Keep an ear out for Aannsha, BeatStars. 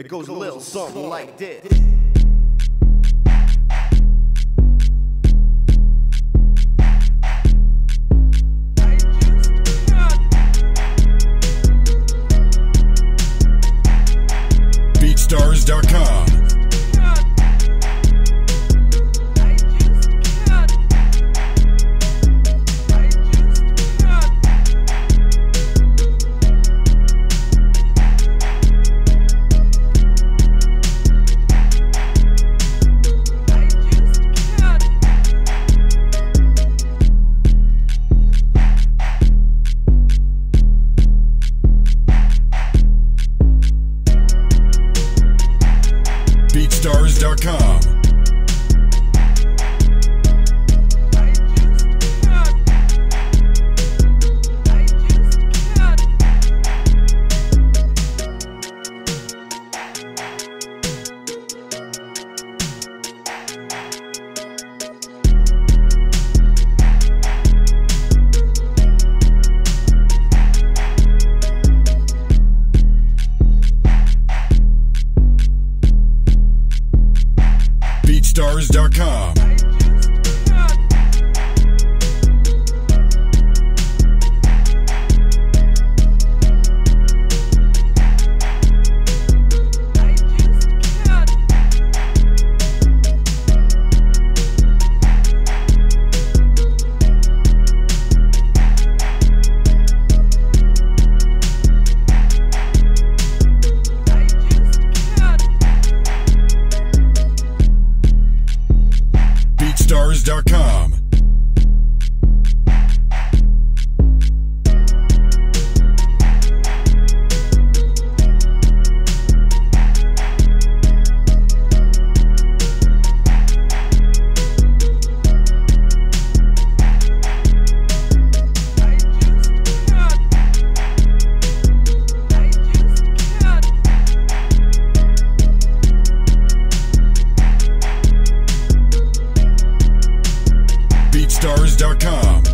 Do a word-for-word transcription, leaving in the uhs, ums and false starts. It goes a little something like this. BeatStars dot com BeatStars dot com BeatStars dot com BeatStars dot com BeatStars dot com